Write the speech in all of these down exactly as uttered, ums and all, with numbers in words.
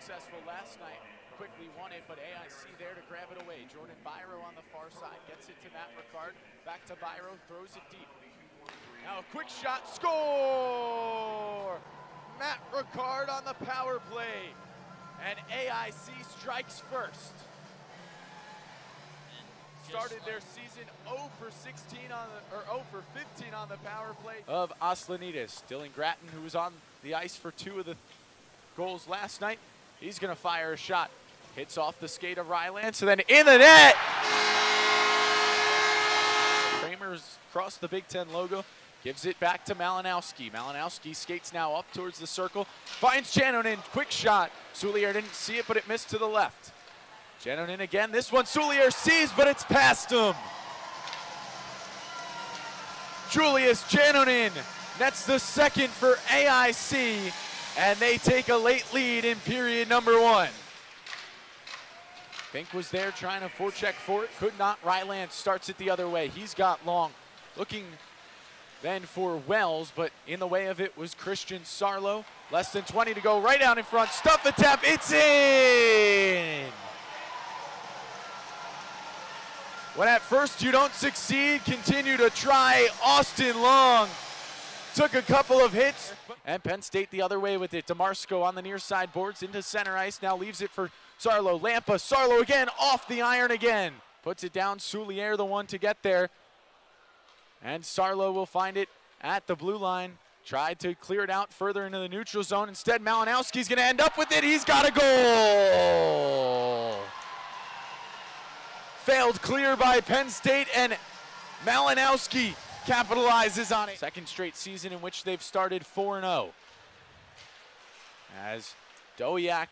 successful last night. Quickly won it, but A I C there to grab it away. Jordan Byrow on the far side, gets it to Matt Ricard. Back to Byrow, throws it deep. Now a quick shot, score! Matt Ricard on the power play. And A I C strikes first. Started their season zero for sixteen on the, or zero for fifteen on the power play of Oslanidis. Dylan Gratton, who was on the ice for two of the goals last night, he's going to fire a shot. Hits off the skate of Rylance, and then in the net. Kramer's crossed the Big Ten logo, gives it back to Malinowski. Malinowski skates now up towards the circle, finds Janonen, quick shot. Soulier didn't see it, but it missed to the left. Janonen again, this one Soulier sees, but it's past him. Julius Janonen, that's the second for A I C, and they take a late lead in period number one. Fink was there trying to forecheck for it, could not. Ryland starts it the other way. He's got Long, looking then for Wells, but in the way of it was Christian Sarlo. Less than twenty to go, right out in front, stuff the tap, it's in! When at first you don't succeed, continue to try. Austin Long took a couple of hits. And Penn State the other way with it. DeMarsko on the near side boards into center ice. Now leaves it for Sarlo Lampa. Sarlo again, off the iron again. Puts it down. Soulier the one to get there. And Sarlo will find it at the blue line. Tried to clear it out further into the neutral zone. Instead, Malinowski's going to end up with it. He's got a goal. Failed clear by Penn State, and Malinowski capitalizes on it. Second straight season in which they've started four and oh. As Doiak,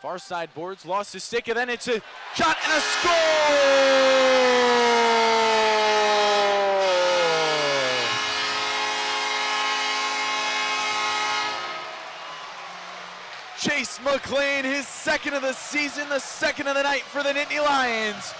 far side boards, lost his stick, and then it's a shot and a score! Chase McClain, his second of the season, the second of the night for the Nittany Lions.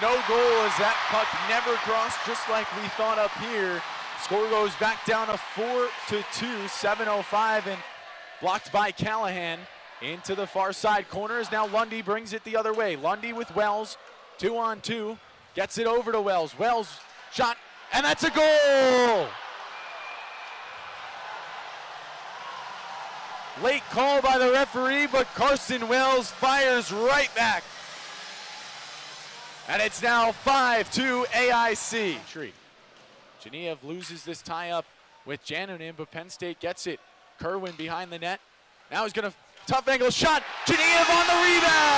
No goal as that puck never crossed, just like we thought up here. Score goes back down to four to two, seven oh five, and blocked by Callahan into the far side corner as now Lundy brings it the other way. Lundy with Wells, two on two, gets it over to Wells. Wells shot, and that's a goal! Late call by the referee, but Carson Wells fires right back. And it's now five two A I C. Janiev loses this tie-up with Janunim, but Penn State gets it. Kerwin behind the net. Now he's going to tough angle shot. Janiev on the rebound.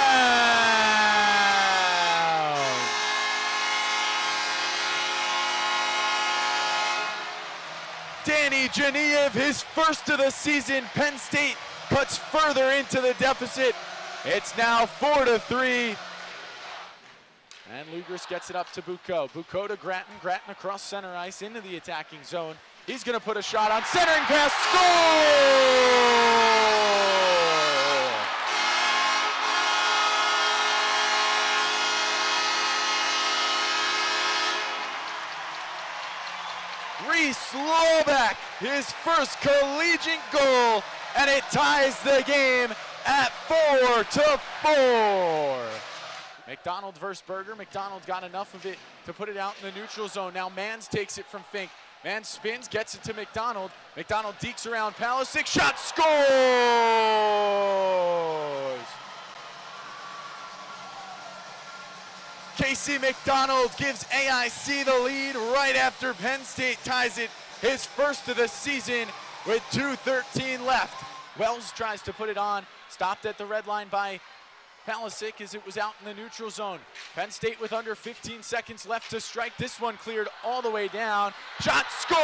Danny Janiev, his first of the season. Penn State cuts further into the deficit. It's now four to three. And Lugeris gets it up to Bucco. Bucco to Grattan. Grattan across center ice into the attacking zone. He's going to put a shot on centering pass. Score! Reese Lohbeck, his first collegiate goal, and it ties the game at four to four. McDonald versus Berger. McDonald got enough of it to put it out in the neutral zone. Now Manns takes it from Fink. Manns spins, gets it to McDonald. McDonald dekes around Palace. Six shot, scores! Casey McDonald gives A I C the lead right after Penn State ties it. His first of the season with two thirteen left. Wells tries to put it on. Stopped at the red line by Palace as it was out in the neutral zone. Penn State with under fifteen seconds left to strike. This one cleared all the way down. Shot, score!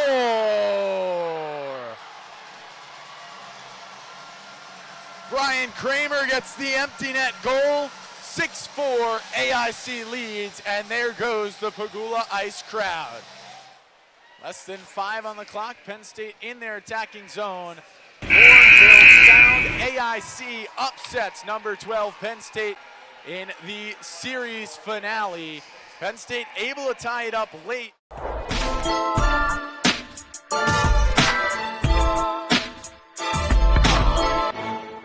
Brian Kramer gets the empty net goal. six four, A I C leads, and there goes the Pagula Ice crowd. Less than five on the clock. Penn State in their attacking zone. Sound. A I C upsets number twelve Penn State in the series finale. Penn State able to tie it up late.